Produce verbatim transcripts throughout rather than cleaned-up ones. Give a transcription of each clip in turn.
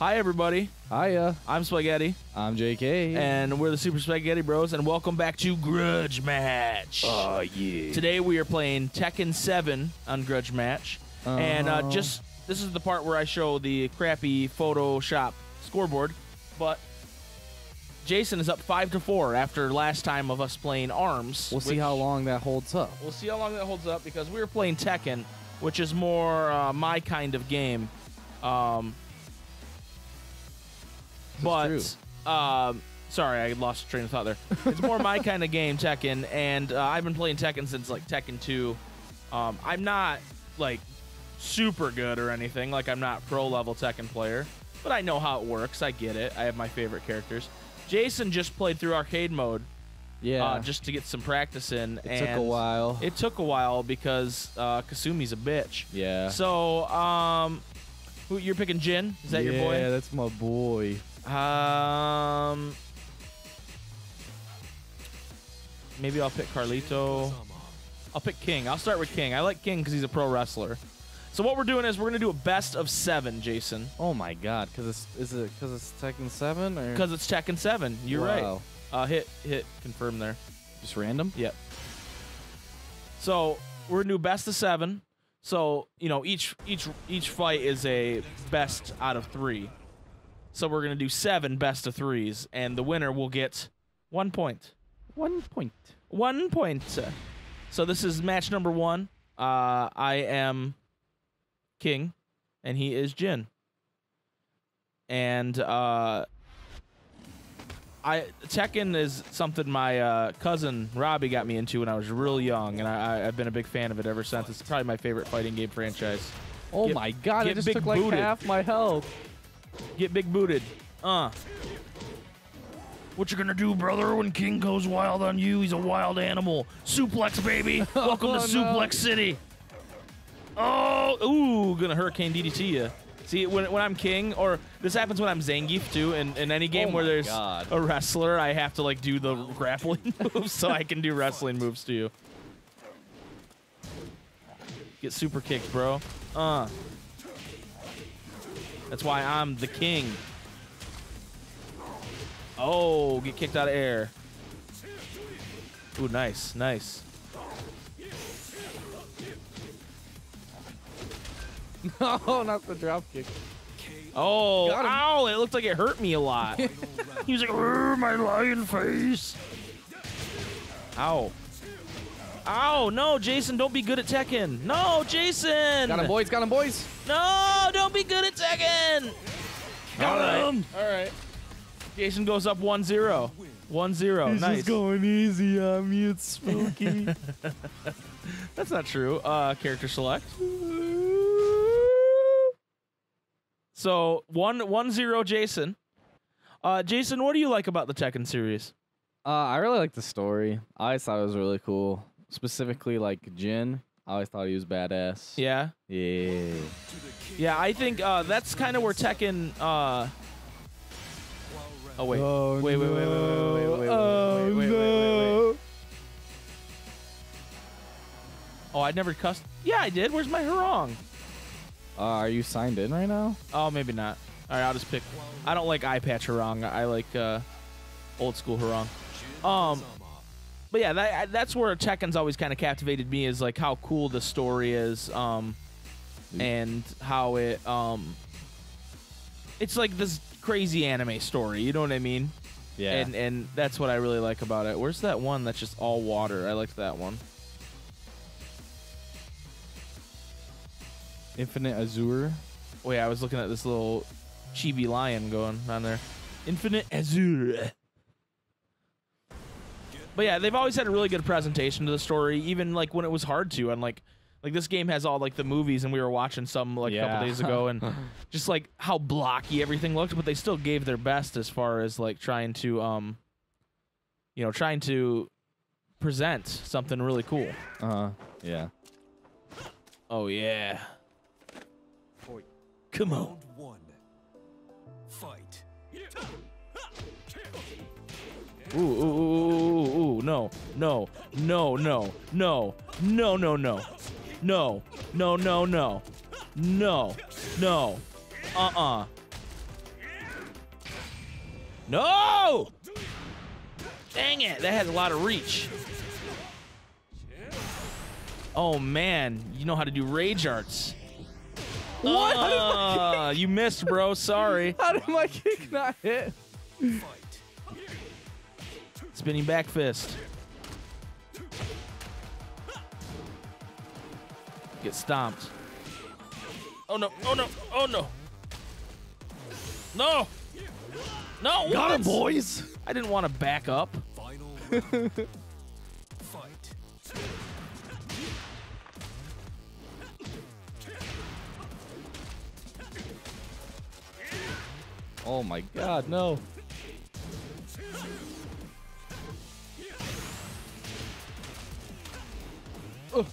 Hi, everybody. Hiya. I'm Spaghetti. I'm J K. And we're the Super Spaghetti Bros, and welcome back to Grudge Match. Oh, yeah. Today we are playing Tekken seven on Grudge Match. Uh-huh. And uh, just, this is the part where I show the crappy Photoshop scoreboard, but Jason is up five to four after last time of us playing ARMS. We'll see how long that holds up. We'll see how long that holds up, because we were playing Tekken, which is more uh, my kind of game. Um... But, um, sorry, I lost train of thought there. It's more my kind of game, Tekken, and uh, I've been playing Tekken since, like, Tekken two. Um, I'm not, like, super good or anything. Like, I'm not pro-level Tekken player, but I know how it works. I get it. I have my favorite characters. Jason just played through arcade mode. Yeah. Uh, just to get some practice in. It and took a while. It took a while because uh, Kasumi's a bitch. Yeah. So, um, who, you're picking Jin? Is that yeah, your boy? Yeah, that's my boy. Um, maybe I'll pick Carlito. I'll pick King. I'll start with King. I like King because he's a pro wrestler. So what we're doing is we're gonna do a best of seven, Jason. Oh my God! Because it's is it because it's Tekken seven or because it's Tekken seven? You're wow. right. Uh, hit hit confirm there. Just random. Yep. So we're gonna do best of seven. So you know each each each fight is a best out of three. So we're going to do seven best of threes, and the winner will get one point. One point. One point. So this is match number one. Uh, I am King, and he is Jin. And uh, I Tekken is something my uh, cousin Robbie got me into when I was real young, and I, I've been a big fan of it ever since. It's probably my favorite fighting game franchise. Oh, get, my God. It just took like booted. half my health. Get big booted. Uh. What you gonna do, brother, when King goes wild on you? He's a wild animal. Suplex, baby. Welcome oh, to Suplex no. City. Oh, ooh, gonna Hurricane D D T ya. See, when, when I'm King, or this happens when I'm Zangief, too, in, in any game oh where there's God. a wrestler, I have to, like, do the grappling moves so I can do wrestling moves to you. Get super kicked, bro. Uh. That's why I'm the King. Oh, get kicked out of air. Ooh, nice, nice. No, not the drop kick. Oh, ow, it looked like it hurt me a lot. He was like, oh, my lion face. Ow. Ow, no, Jason, don't be good at Tekken. No, Jason! Got him, boys, got him, boys. No, don't be good at Tekken! Got All him! Right. All right. Jason goes up one zero. one zero, He's nice. He's going easy on me, it's spooky. That's not true. Uh, character select. So, one, one zero, Jason. Uh, Jason, what do you like about the Tekken series? Uh, I really like the story. I always thought it was really cool. Specifically, like, Jin. I always thought he was badass. Yeah? Yeah. Yeah, I think uh, that's kind of where Tekken... Uh... Oh, wait. Oh, wait, no. wait, wait, wait, wait, wait, wait, oh, wait, wait, no. wait, wait, wait. Oh, I never cussed... Yeah, I did. Where's my Hwoarang? Uh, are you signed in right now? Oh, maybe not. All right, I'll just pick... I don't like eye patch Hwoarang. I like uh, old school Hwoarang. Um... But yeah, that, that's where Tekken's always kind of captivated me, is like how cool the story is, um, and how it um, it's like this crazy anime story. You know what I mean? Yeah. And and that's what I really like about it. Where's that one that's just all water? I liked that one. Infinite Azure. Wait, I was looking at this little chibi lion going on there. Infinite Azure. But yeah, they've always had a really good presentation to the story, even like when it was hard to. And like, like this game has all like the movies, and we were watching some like a yeah. couple days ago, and just like how blocky everything looked, but they still gave their best as far as like trying to, um, you know, trying to present something really cool. Uh huh. Yeah. Oh yeah. Come on. One. Fight. Ooh, ooh, ooh, ooh, ooh, no, no, no, no, no, no, no, no, no, no, no, no, no, no, uh-uh, No! Dang it, that has a lot of reach. Oh man, you know how to do rage arts. What? Uh, you missed, bro. Sorry. How did my kick not hit? Spinning back fist. Get stomped. Oh no, oh no, oh no. No! No! Got him, boys! I didn't want to back up. Final round. Fight. Oh my god, no. Ugh.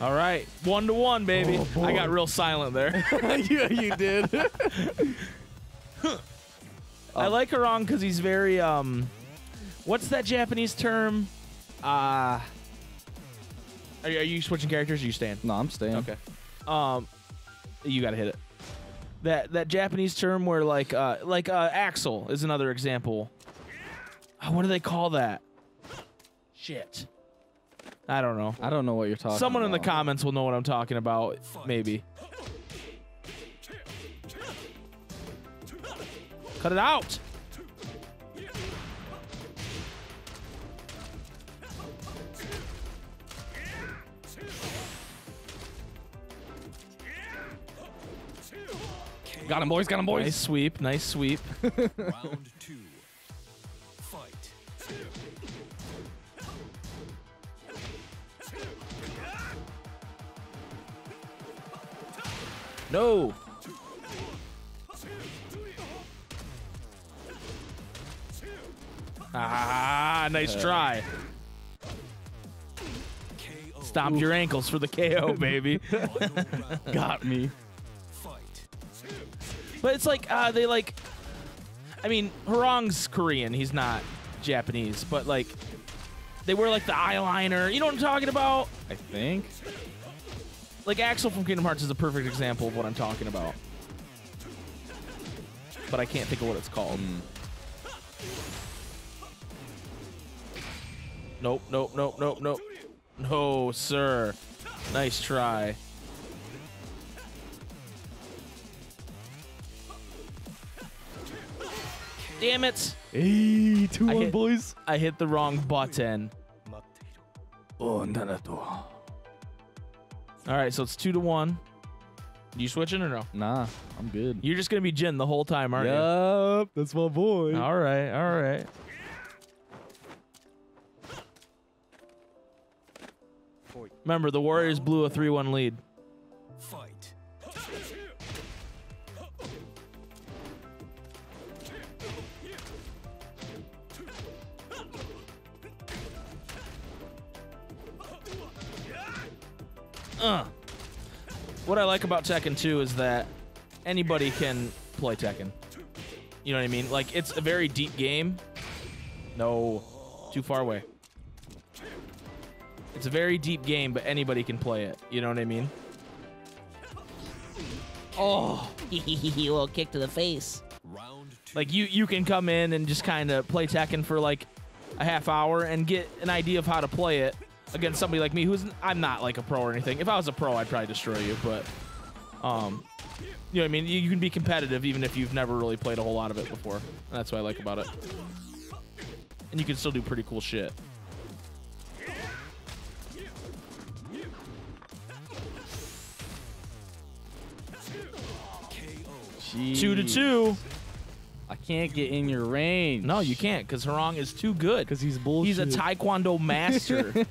All right, one to one, baby. Oh, I got real silent there. Yeah, you did. Huh. I like Hwoarang because he's very um. What's that Japanese term? Uh are you, are you switching characters? Or are you staying? No, I'm staying. Okay. Um, you gotta hit it. That that Japanese term where like uh like uh Axel is another example. Oh, what do they call that? Shit. I don't know. I don't know what you're talking about. Someone in the comments will know what I'm talking about, maybe. Cut it out! Got him, boys, got him, boys! Nice sweep, nice sweep. Round two. No! Ah, nice try. Stomped your ankles for the K O, baby. Got me. But it's like, uh, they like... I mean, Hwoarang's Korean. He's not Japanese. But, like, they wear, like, the eyeliner. You know what I'm talking about? I think. Like, Axel from Kingdom Hearts is a perfect example of what I'm talking about. But I can't think of what it's called. Mm. Nope, nope, nope, nope, nope. No, sir. Nice try. Damn it. Hey, two one, boys. I hit the wrong button. Oh, Nanato. All right, so it's two to one. You switching or no? Nah, I'm good. You're just gonna be Jin the whole time, aren't you? Yup, that's my boy. All right, all right. Remember, the Warriors blew a three one lead. Fight. Uh. What I like about Tekken two is that anybody can play Tekken. You know what I mean? Like, it's a very deep game. No, too far away. It's a very deep game, but anybody can play it. You know what I mean? Oh, a little kick to the face. Like, you, you can come in and just kind of play Tekken for, like, a half hour and get an idea of how to play it. Against somebody like me, who's I'm not like a pro or anything. If I was a pro, I'd probably destroy you. But, um, you know what I mean. You, you can be competitive even if you've never really played a whole lot of it before. And that's what I like about it. And you can still do pretty cool shit. Jeez. Two to two. I can't get in your range. No, you can't, because Hwoarang is too good. Because he's bullshit. He's a Taekwondo master.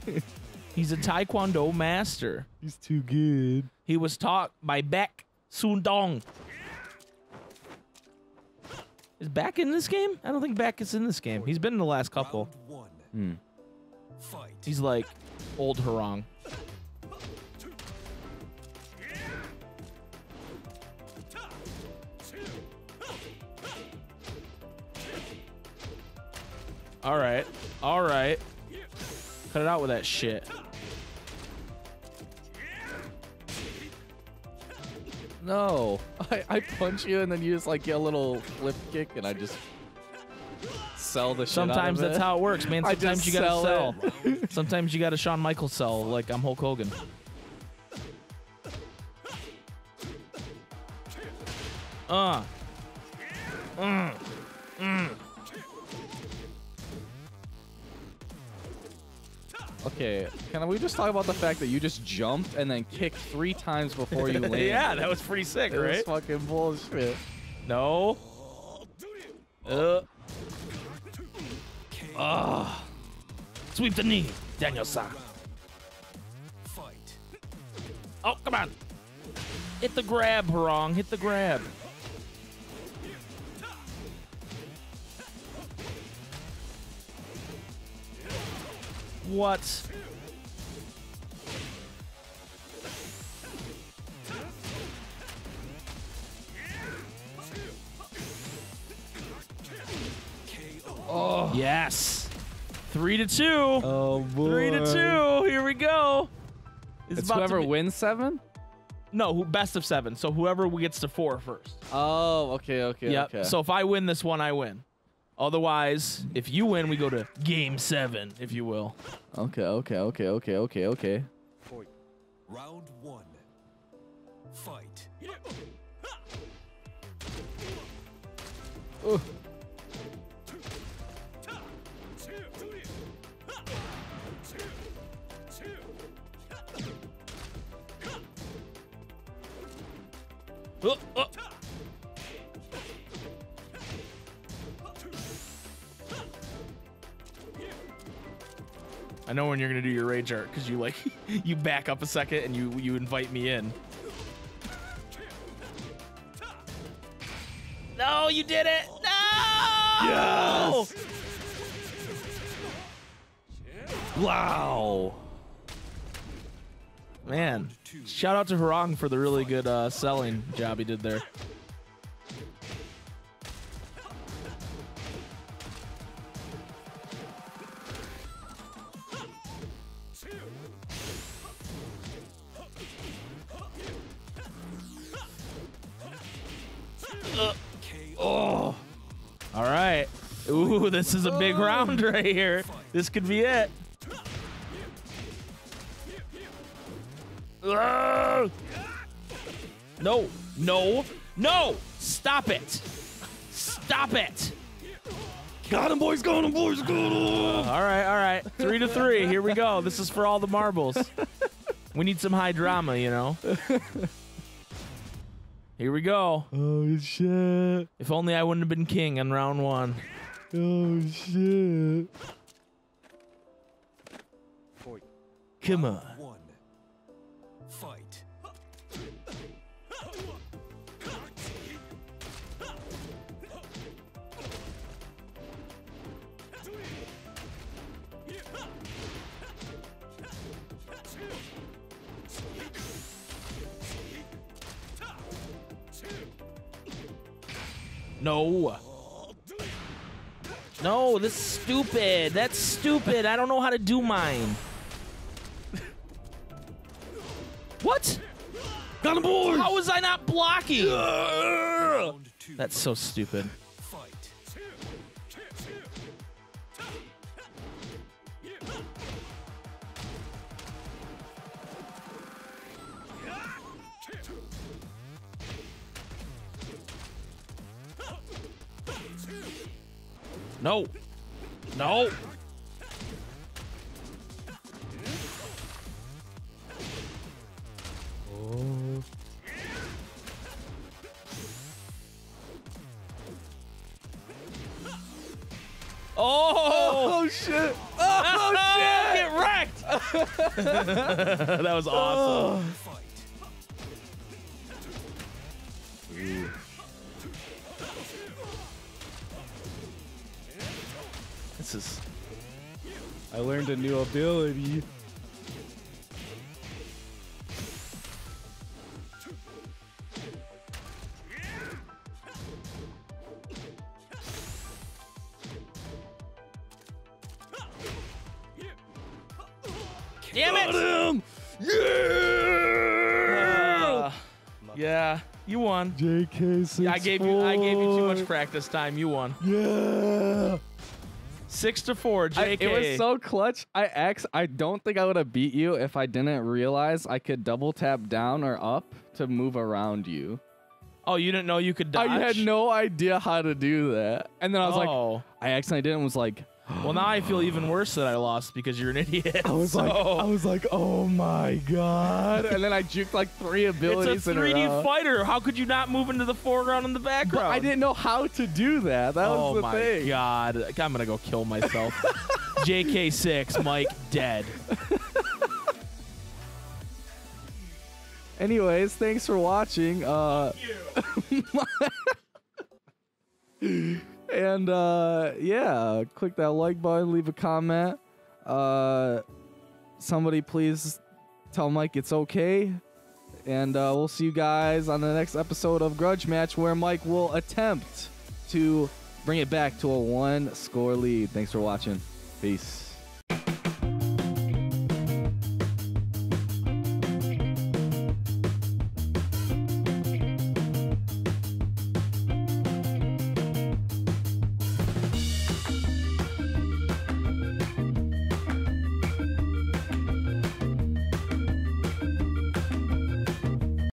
He's a Taekwondo master. He's too good. He was taught by Baek Soon Dong. Is Baek in this game? I don't think Baek is in this game. He's been in the last couple. Hmm. He's like old Hwoarang. All right, all right. Cut it out with that shit. No, I, I punch you and then you just like get a little flip kick and I just sell the shit Sometimes out of that's it. how it works, man. Sometimes you gotta sell. sell. Sometimes you gotta Shawn Michaels sell, like I'm Hulk Hogan. Uh. Mm. Mm. Okay, can we just talk about the fact that you just jumped and then kicked three times before you landed? Yeah, that was pretty sick, it right? It was fucking bullshit. No. Uh. Uh. Sweep the knee, Daniel-san. Fight. Oh, come on. Hit the grab, Hwoarang. Hit the grab. What? Oh. Yes. Three to two. Oh, boy. Three to two. Here we go. It's, it's whoever wins seven? No, best of seven. So whoever gets to four first. Oh, okay, okay, yep. okay. So if I win this one, I win. Otherwise, if you win, we go to game seven, if you will. Okay, okay, okay, okay, okay, okay. Round one. Fight. Ooh. Uh, uh. I know when you're gonna do your rage art because you like you back up a second and you you invite me in. No, you did it! No! Yes! Wow! Man, shout out to Hwoarang for the really good uh, selling job he did there. Uh, oh, all right. Ooh, this is a big round right here. This could be it. No, no, no! Stop it! Stop it! Got him, boys! Got him, boys! Got him! Uh, all right, all right. Three to three. Here we go. This is for all the marbles. We need some high drama, you know. Here we go. Oh shit! If only I wouldn't have been king on round one. Oh shit! Come on. Fight. No. No, this is stupid. That's stupid. I don't know how to do mine. What? Got him, boys! How was I not blocking? Uh, that's so stupid. Fight. No. No. Oh! Oh, shit! Oh, oh shit! Get wrecked! That was awesome. Oh. This is... I learned a new ability. Damn it! Got him. Yeah! Uh, yeah, you won. J K sixty-four. I gave you I gave you too much practice time. You won. Yeah. Six to four, J K. I, it was so clutch. I X, I don't think I would have beat you if I didn't realize I could double tap down or up to move around you. Oh, you didn't know you could dodge? I had no idea how to do that. And then I was oh. like, I accidentally did and was like, well, now I feel even worse that I lost because you're an idiot. I was so. like, I was like, oh my god! And then I juked like three abilities in a row. It's a three D fighter. How could you not move into the foreground and the background? But I didn't know how to do that. That oh was the thing. Oh my god! I'm gonna go kill myself. J K six, Mike dead. Anyways, thanks for watching. Uh, you. And uh yeah, click that like button, leave a comment. Uh somebody please tell Mike it's okay. And uh we'll see you guys on the next episode of Grudge Match, where Mike will attempt to bring it back to a one score lead. Thanks for watching. Peace.